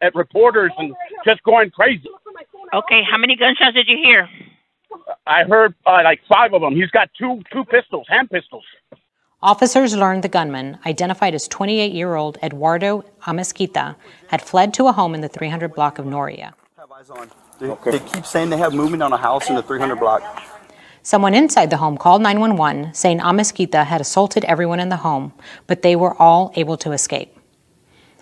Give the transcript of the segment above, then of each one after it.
at reporters and just going crazy. Okay, how many gunshots did you hear? I heard like 5 of them. He's got two pistols, hand pistols. Officers learned the gunman, identified as 28-year-old Eduardo Amezquita, had fled to a home in the 300 block of Noria. They keep saying they have movement on a house in the 300 block. Someone inside the home called 911, saying Amezquita had assaulted everyone in the home, but they were all able to escape.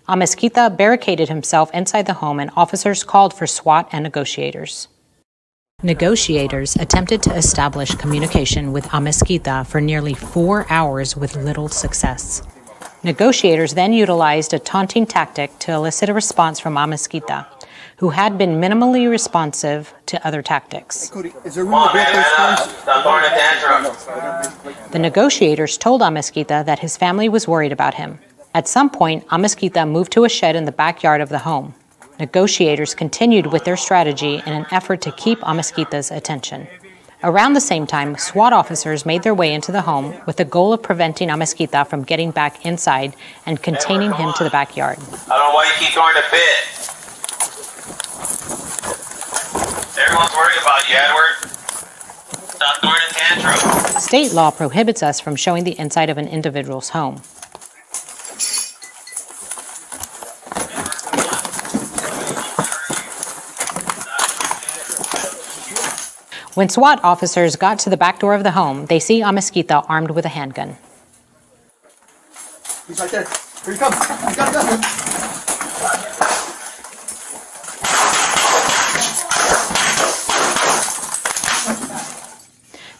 Amezquita barricaded himself inside the home, and officers called for SWAT and negotiators. Negotiators attempted to establish communication with Amezquita for nearly 4 hours with little success. Negotiators then utilized a taunting tactic to elicit a response from Amezquita, who had been minimally responsive to other tactics. Hey, Cody, is there room to break those things? The negotiators told Amezquita that his family was worried about him. At some point, Amezquita moved to a shed in the backyard of the home. Negotiators continued with their strategy in an effort to keep Amezquita's attention. Around the same time, SWAT officers made their way into the home with the goal of preventing Amezquita from getting back inside and containing him to the backyard. I don't know why you keep throwing a fit. Everyone's worried about you, Edward. Stop throwing a tantrum. State law prohibits us from showing the inside of an individual's home. When SWAT officers got to the back door of the home, they see Amezquita armed with a handgun. He's right there. Here he comes. He's got a gun.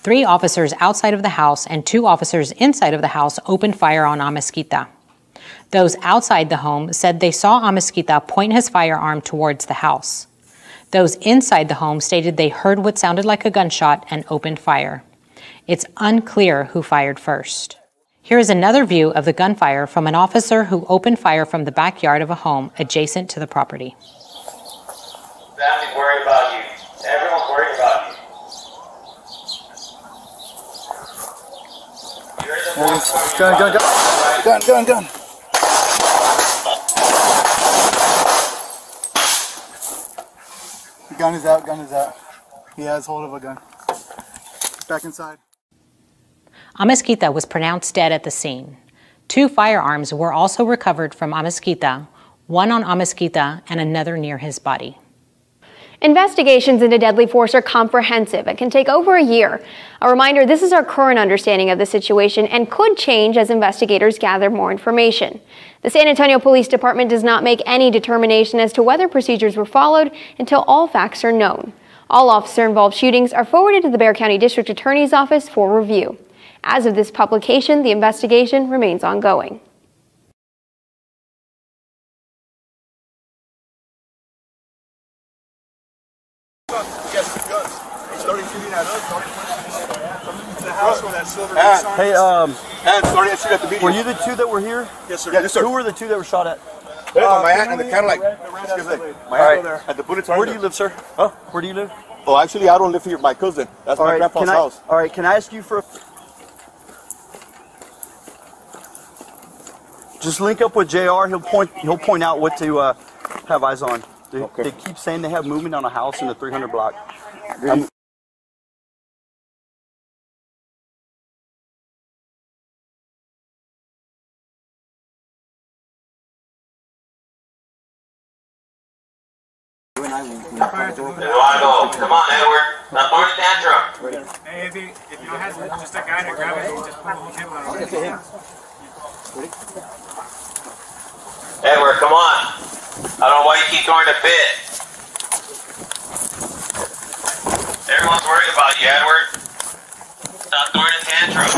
Three officers outside of the house and 2 officers inside of the house opened fire on Amezquita. Those outside the home said they saw Amezquita point his firearm towards the house. Those inside the home stated they heard what sounded like a gunshot and opened fire. It's unclear who fired first. Here is another view of the gunfire from an officer who opened fire from the backyard of a home adjacent to the property. Family's worried about you. Everyone's worried about you. Gun. Gun is out. He has hold of a gun. Back inside. Amezquita was pronounced dead at the scene. 2 firearms were also recovered from Amezquita, one on Amezquita and another near his body. Investigations into deadly force are comprehensive and can take over a year. A reminder, this is our current understanding of the situation and could change as investigators gather more information. The San Antonio Police Department does not make any determination as to whether procedures were followed until all facts are known. All officer-involved shootings are forwarded to the Bexar County District Attorney's Office for review. As of this publication, the investigation remains ongoing. Hey, were you the 2 that were here? Yes, sir. Yes, sir. Who were the 2 that were shot at? My aunt and the Cadillac. All right. At the bullet time. Where do you live, sir? Huh? Where do you live? Oh, actually, I don't live here. My cousin. That's my grandpa's house. All right. Can I ask you for a... Just link up with JR. He'll point out what to have eyes on. They keep saying they have movement on a house in the 300 block. Eduardo, come on, Edward. Not throwing a tantrum. Hey, if you don't have just a guy to grab it, you just pull the whole table out of it. Edward, come on. I don't know why you keep throwing a fit. Everyone's worried about you, Edward. Stop throwing a tantrum.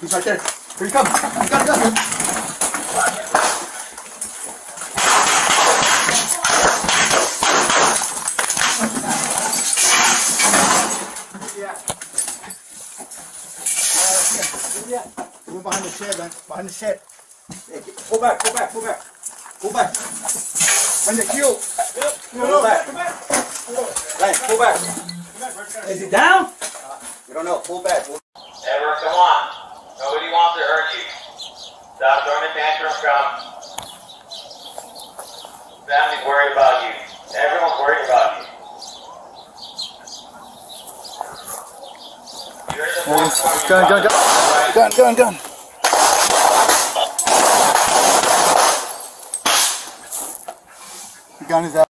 He's right there. Here he comes. He's got a gun. He went behind the shed, man. Behind the shed. Pull back. When they kill, pull back. Lance, pull back. Is it down? We don't know. Pull back. Edward, come on. Nobody wants to hurt you. Stop throwing a tantrum from family's worried about you. Everyone's worried about you. Gun. The gun is out.